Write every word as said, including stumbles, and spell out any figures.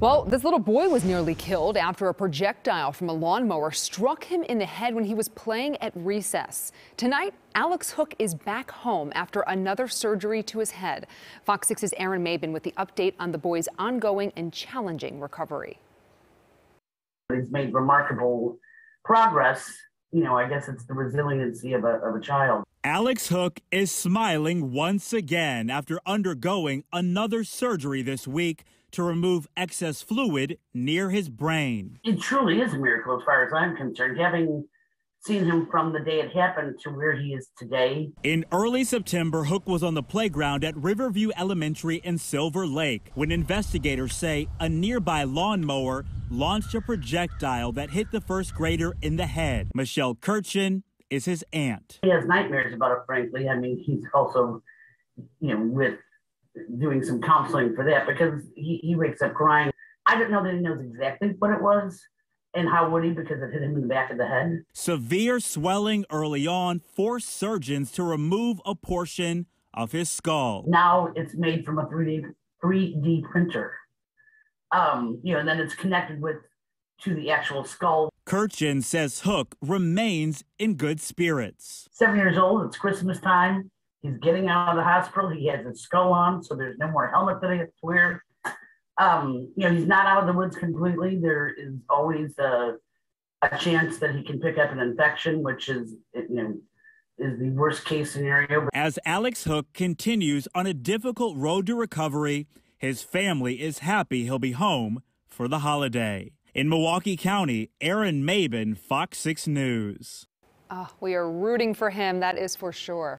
Well, this little boy was nearly killed after a projectile from a lawnmower struck him in the head when he was playing at recess. Tonight, Alex Hook is back home after another surgery to his head. Fox six's Aaron Maben with the update on the boy's ongoing and challenging recovery. He's made remarkable progress. You know, I guess it's the resiliency of a, of a child. Alex Hook is smiling once again after undergoing another surgery this week to remove excess fluid near his brain. It truly is a miracle as far as I'm concerned, having seen him from the day it happened to where he is today. In early September, Hook was on the playground at Riverview Elementary in Silver Lake when investigators say a nearby lawnmower launched a projectile that hit the first grader in the head. Michelle Kirchin is his aunt. He has nightmares about it, frankly. I mean, he's also, you know, with doing some counseling for that, because he, he wakes up crying. I don't know that he knows exactly what it was and how would he, because it hit him in the back of the head. Severe swelling early on forced surgeons to remove a portion of his skull. Now it's made from a three D, three D printer. Um, you know, and then it's connected with to the actual skull. Kirchin says Hook remains in good spirits. Seven years old, it's Christmas time. He's getting out of the hospital. He has his skull on, so there's no more helmet that he has to wear. Um, you know, he's not out of the woods completely. There is always a, a chance that he can pick up an infection, which is, you know, is the worst case scenario. As Alex Hook continues on a difficult road to recovery, his family is happy he'll be home for the holiday. In Milwaukee County, Aaron Maben, Fox six News. Uh, we are rooting for him, that is for sure.